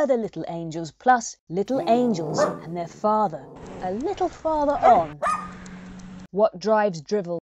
other little angels plus little angels and their father. A little farther on. What drives Drivel